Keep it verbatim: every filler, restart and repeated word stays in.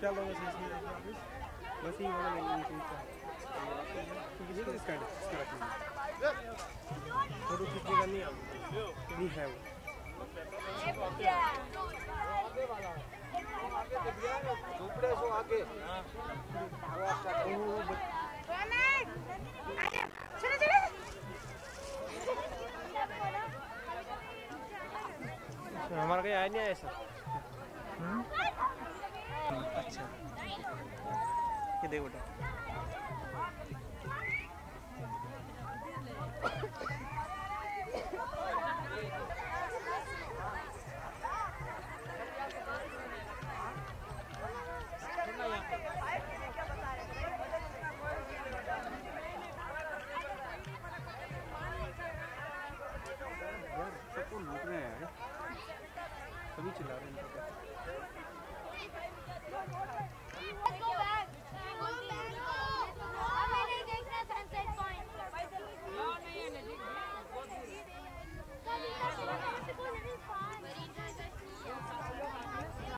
fellow was asking about robbers. Was he one of the only three fellows? This kind of stuff. What do you think of me? We have. Oh, but. हमारे क्या आया नहीं है ऐसा? अच्छा ये देखो डा सभी चला रहे हैं